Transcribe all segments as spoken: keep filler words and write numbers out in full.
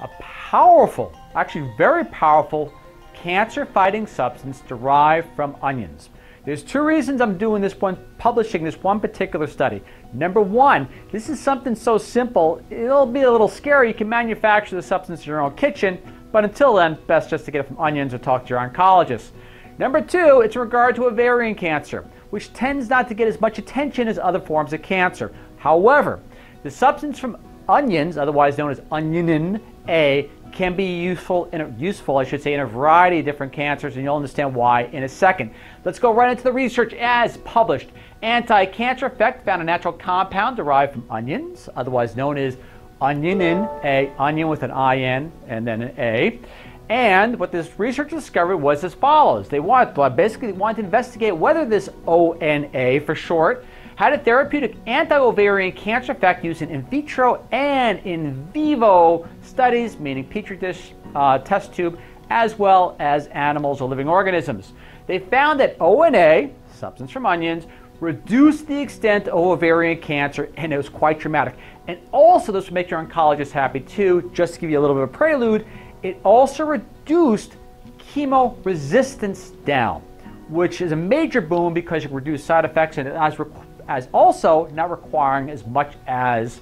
a powerful, actually very powerful, cancer-fighting substance derived from onions. There's two reasons I'm doing this one, publishing this one particular study. Number one, this is something so simple, it'll be a little scary. You can manufacture the substance in your own kitchen, but until then, best just to get it from onions or talk to your oncologist. Number two, it's in regard to ovarian cancer, which tends not to get as much attention as other forms of cancer. However, the substance from onions, otherwise known as Onionin A, can be useful, in a, useful, I should say, in a variety of different cancers, and you'll understand why in a second. Let's go right into the research as published. Anti-cancer effect found a natural compound derived from onions, otherwise known as Onionin A, onion with an I N and then an A. And what this research discovered was as follows. They wanted, basically wanted to investigate whether this O N A, for short, had a therapeutic anti-ovarian cancer effect used in in vitro and in vivo studies, meaning petri dish, uh, test tube, as well as animals or living organisms. They found that O N A, substance from onions, reduced the extent of ovarian cancer, and it was quite dramatic. And also, this would make your oncologist happy too, just to give you a little bit of prelude, it also reduced chemo resistance down, which is a major boon because you can reduce side effects and as required, as also not requiring as much as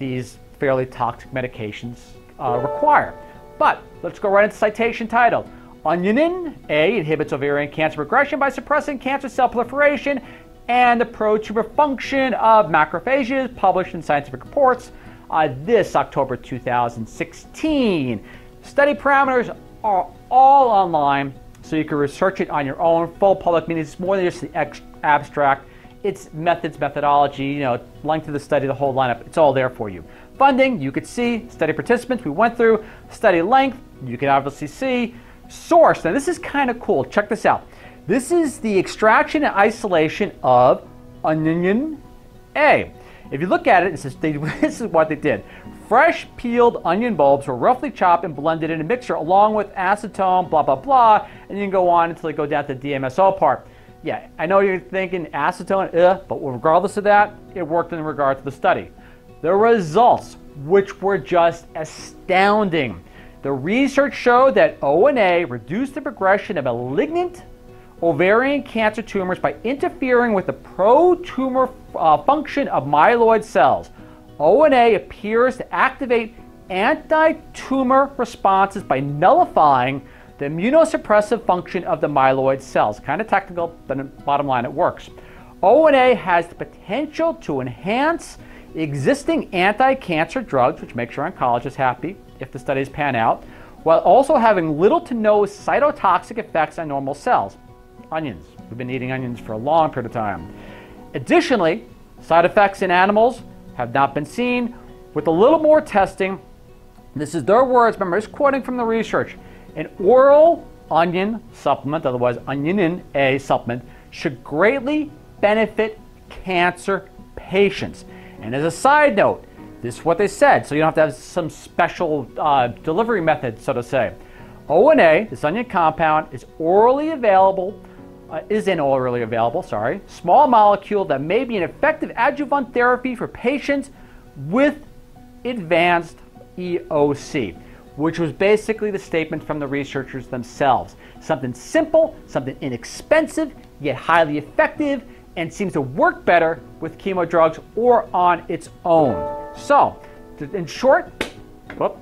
these fairly toxic medications uh, require. But let's go right into citation title. Onionin A inhibits ovarian cancer progression by suppressing cancer cell proliferation and the pro-tumor function of macrophages, published in Scientific Reports uh, this October two thousand sixteen. Study parameters are all online, so you can research it on your own. Full public meetings, it's more than just the ex abstract. It's methods, methodology, you know, length of the study, the whole lineup, it's all there for you. Funding, you could see, study participants, we went through, study length, you can obviously see. Source, now this is kind of cool, check this out. This is the extraction and isolation of Onionin A. If you look at it, it says they, this is what they did. Fresh peeled onion bulbs were roughly chopped and blended in a mixture along with acetone, blah, blah, blah, and you can go on until they go down to the D M S O part. Yeah, I know you're thinking acetone, uh, but regardless of that, it worked in regard to the study. The results, which were just astounding. The research showed that O N A reduced the progression of malignant ovarian cancer tumors by interfering with the pro-tumor uh, function of myeloid cells. O N A appears to activate anti-tumor responses by nullifying the immunosuppressive function of the myeloid cells. Kind of technical, but bottom line, it works. O N A has the potential to enhance existing anti-cancer drugs, which makes your oncologist happy if the studies pan out, while also having little to no cytotoxic effects on normal cells. Onions. We've been eating onions for a long period of time. Additionally, side effects in animals have not been seen. With a little more testing, this is their words, remember, it's quoting from the research. An oral onion supplement, otherwise Onionin A supplement, should greatly benefit cancer patients. And as a side note, this is what they said, so you don't have to have some special uh, delivery method, so to say. O N A, this onion compound, is orally available, uh, is an orally available, sorry, small molecule that may be an effective adjuvant therapy for patients with advanced E O C. Which was basically the statement from the researchers themselves. Something simple, something inexpensive, yet highly effective, and seems to work better with chemo drugs or on its own. So, in short, whoop,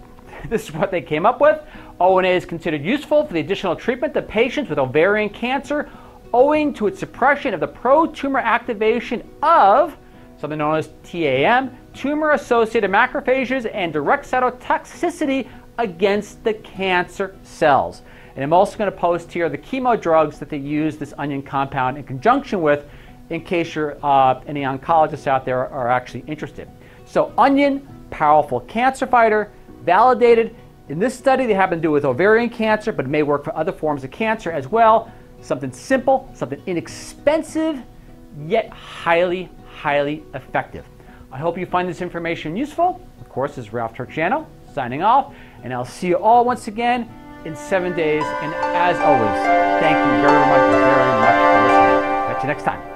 this is what they came up with. O N A is considered useful for the additional treatment of patients with ovarian cancer owing to its suppression of the pro-tumor activation of something known as TAM, tumor-associated macrophages, and direct cytotoxicity against the cancer cells. And I'm also going to post here the chemo drugs that they use this onion compound in conjunction with, in case you're uh, any oncologists out there are actually interested. So onion, powerful cancer fighter, validated. In this study they happen to do with ovarian cancer, but it may work for other forms of cancer as well. Something simple, something inexpensive, yet highly, highly effective. I hope you find this information useful. Of course, this is Ralph Turchiano signing off, and I'll see you all once again in seven days. And as always, thank you very much, very much for listening. Catch you next time.